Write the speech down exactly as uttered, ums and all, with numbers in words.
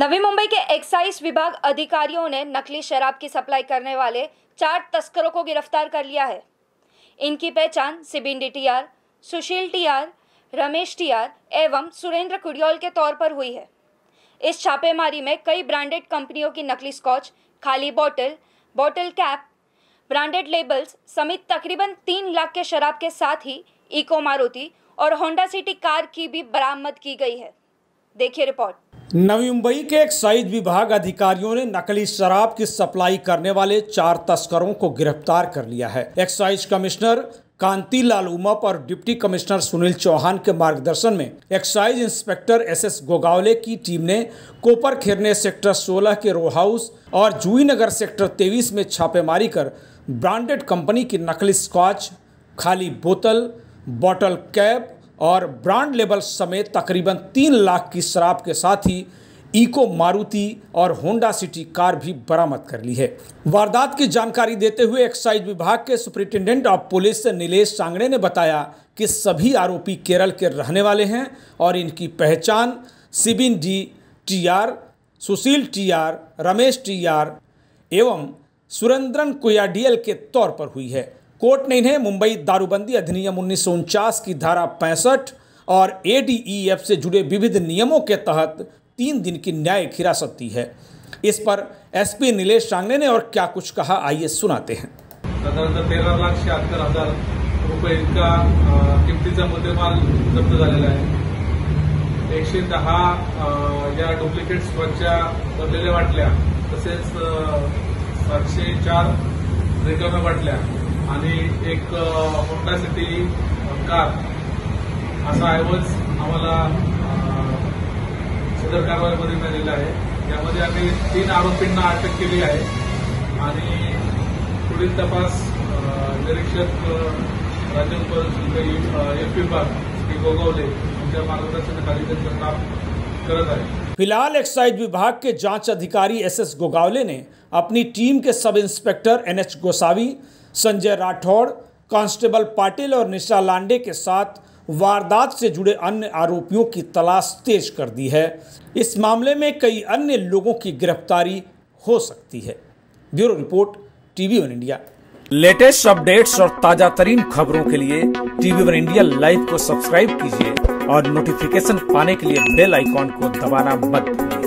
नवी मुंबई के एक्साइज विभाग अधिकारियों ने नकली शराब की सप्लाई करने वाले चार तस्करों को गिरफ्तार कर लिया है। इनकी पहचान Sibin D T R, Sushil T R, Ramesh T R एवं सुरेंद्र कुडियाल के तौर पर हुई है। इस छापेमारी में कई ब्रांडेड कंपनियों की नकली स्कॉच, खाली बोतल, बोतल कैप, ब्रांडेड लेबल्स समेत तकरीबन तीन लाख के शराब के साथ ही इको मारुति और होंडा सिटी कार की भी बरामद की गई है। देखिए रिपोर्ट। नवी मुंबई के एक्साइज विभाग अधिकारियों ने नकली शराब की सप्लाई करने वाले चार तस्करों को गिरफ्तार कर लिया है। एक्साइज कमिश्नर कांतीलाल उम्प और डिप्टी कमिश्नर सुनील चौहान के मार्गदर्शन में excise inspector S S Gogawale की टीम ने कोपरखेरने सेक्टर सोलह के रो हाउस और जुईनगर सेक्टर तेईस में छापेमारी कर ब्रांडेड कंपनी की नकली स्कॉच, खाली बोतल, बॉटल कैप और ब्रांड लेबल समेत तकरीबन तीन लाख की शराब के साथ ही इको मारुति और होंडा सिटी कार भी बरामद कर ली है। वारदात की जानकारी देते हुए एक्साइज विभाग के superintendent of police Nilesh Sangade ने बताया कि सभी आरोपी केरल के रहने वाले हैं और इनकी पहचान Sibin D T R, Sushil T R, Ramesh T R एवं सुरेंद्रन कुडियाल के तौर पर हुई है। कोर्ट ने इन्हें मुंबई दारूबंदी अधिनियम उन्नीस सौ उनचास की धारा पैंसठ और ए डी ई एफ से जुड़े विविध नियमों के तहत तीन दिन की न्यायिक हिरासत दी है। इस पर एसपी नीलेश सांगने ने और क्या कुछ कहा, आइए सुनाते हैं। साधारणतः तेरह लाख शहत्तर हजार रुपये इतका किमतीचा मुद्देमाल जप्त झालेला आहे। एकशे दहा या डुप्लिकेट स्वच्छा बदलेल्या वाटल्या तसेच सातशे चार रिकाम्या वाटल्या आणि एक होंडा सिटी कार असा ऐवज आम्हाला सदर कारवाईमध्ये मिळालेला आहे। यामध्ये आम्ही तीन आरोपींना अटक केली आहे आणि पुढील तपास निरीक्षक राज्य शुल्क एफ विभाग श्री गोगावले यांच्या मार्गदर्शनाखाली त्यांचं काम करत आहे। फिलहाल एक्साइज विभाग के जांच अधिकारी एस एस गोगावले ने अपनी टीम के sub inspector N H Gosavi, Sanjay Rathod, constable Patil और निशा लांडे के साथ वारदात से जुड़े अन्य आरोपियों की तलाश तेज कर दी है। इस मामले में कई अन्य लोगों की गिरफ्तारी हो सकती है। Bureau report, TV one India. Latest updates और ताजा तरीन खबरों के लिए टीवी वन इंडिया लाइव को सब्सक्राइब कीजिए और नोटिफिकेशन पाने के लिए बेल आइकॉन को दबाना मत भूलिए।